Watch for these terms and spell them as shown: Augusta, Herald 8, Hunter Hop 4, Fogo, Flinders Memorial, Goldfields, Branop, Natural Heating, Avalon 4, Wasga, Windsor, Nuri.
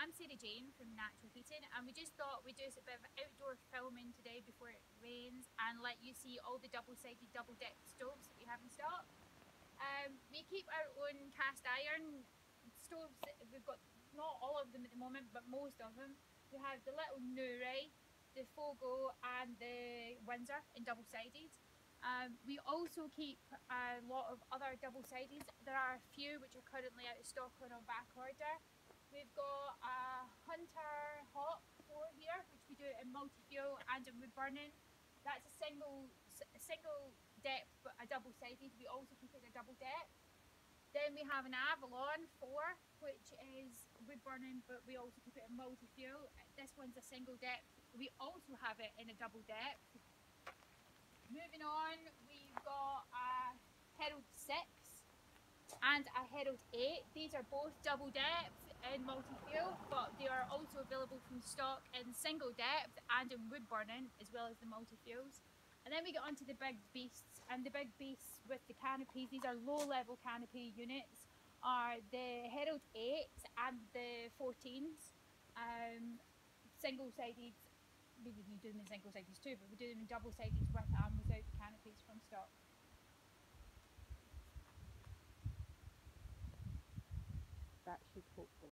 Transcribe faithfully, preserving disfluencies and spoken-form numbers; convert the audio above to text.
I'm Sarah Jane from Natural Heating, and we just thought we'd do a bit of outdoor filming today before it rains and let you see all the double-sided, double-deck stoves that we have in stock. Um, we keep our own cast iron stoves. We've got not all of them at the moment, but most of them. We have the little Nuri, the Fogo and the Windsor in double-sided. Um, we also keep a lot of other double-sideds. There are a few which are currently out of stock or on back order. We've got a Hunter Hop four here, which we do in multi-fuel and in wood burning. That's a single a single depth, but a double-sided. We also keep it in a double depth. Then we have an Avalon four, which is wood burning, but we also keep it in multi-fuel. This one's a single depth. We also have it in a double depth. Moving on, we've got a Herald six and a Herald eight. These are both double depth in multi-fuel, but they are also available from stock in single depth and in wood burning, as well as the multi-fuels. And then we get onto the big beasts, and the big beasts with the canopies, these are low level canopy units, are the Herald eights and the fourteens. Um, single-sided, we do them in single-sided too, but we do them in double-sided with and without the canopies from stock. That should hopefully